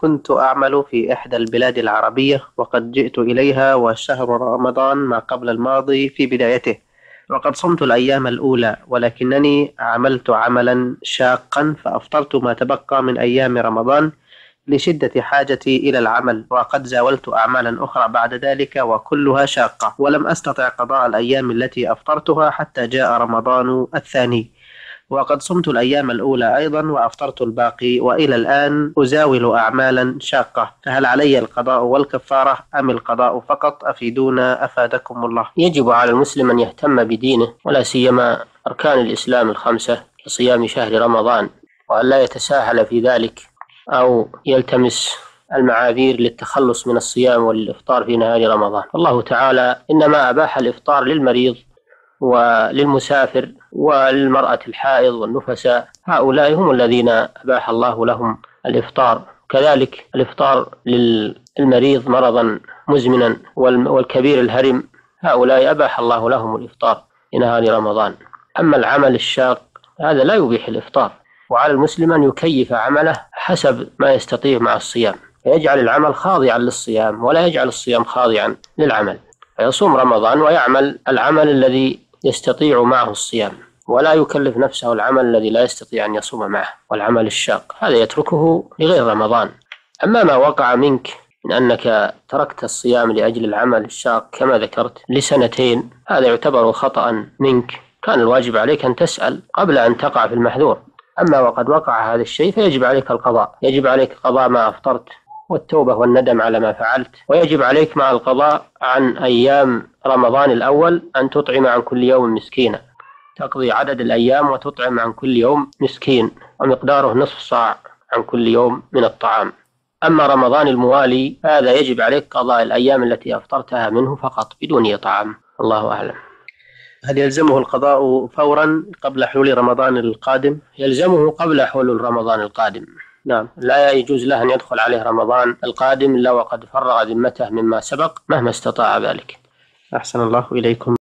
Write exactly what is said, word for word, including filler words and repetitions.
كنت أعمل في إحدى البلاد العربية وقد جئت إليها وشهر رمضان ما قبل الماضي في بدايته، وقد صمت الأيام الأولى ولكنني عملت عملا شاقا فأفطرت ما تبقى من أيام رمضان لشدة حاجتي إلى العمل، وقد زاولت أعمالا أخرى بعد ذلك وكلها شاقة، ولم أستطع قضاء الأيام التي أفطرتها حتى جاء رمضان الثاني، وقد صمت الأيام الأولى أيضا وأفطرت الباقي، وإلى الآن أزاول أعمالا شاقة، فهل علي القضاء والكفارة أم القضاء فقط؟ أفيدونا أفادكم الله. يجب على المسلم أن يهتم بدينه ولا سيما أركان الإسلام الخمسة كصيام شهر رمضان، وأن لا يتساهل في ذلك أو يلتمس المعاذير للتخلص من الصيام والإفطار في نهار رمضان. الله تعالى إنما أباح الإفطار للمريض وللمسافر وللمرأة الحائض والنفساء، هؤلاء هم الذين أباح الله لهم الإفطار، كذلك الإفطار للمريض مرضا مزمنا والكبير الهرم، هؤلاء أباح الله لهم الإفطار في نهار رمضان. أما العمل الشاق هذا لا يبيح الإفطار، وعلى المسلم أن يكيف عمله حسب ما يستطيع مع الصيام، فيجعل العمل خاضعا للصيام ولا يجعل الصيام خاضعا للعمل، فيصوم رمضان ويعمل العمل الذي يستطيع معه الصيام، ولا يكلف نفسه العمل الذي لا يستطيع أن يصوم معه، والعمل الشاق هذا يتركه لغير رمضان. أما ما وقع منك من أنك تركت الصيام لأجل العمل الشاق كما ذكرت لسنتين، هذا يعتبر خطأ منك، كان الواجب عليك أن تسأل قبل أن تقع في المحذور. أما وقد وقع هذا الشيء فيجب عليك القضاء، يجب عليك قضاء ما أفطرت والتوبة والندم على ما فعلت، ويجب عليك مع القضاء عن أيام رمضان الأول أن تطعم عن كل يوم مسكينا، تقضي عدد الأيام وتطعم عن كل يوم مسكين ومقداره نصف صاع عن كل يوم من الطعام. أما رمضان الموالي هذا يجب عليك قضاء الأيام التي أفطرتها منه فقط بدون إطعام. الله أعلم. هل يلزمه القضاء فورا قبل حلول رمضان القادم؟ يلزمه قبل حلول رمضان القادم، نعم، لا يجوز له أن يدخل عليه رمضان القادم إلا وقد فرغ ذمته مما سبق مهما استطاع ذلك. أحسن الله إليكم.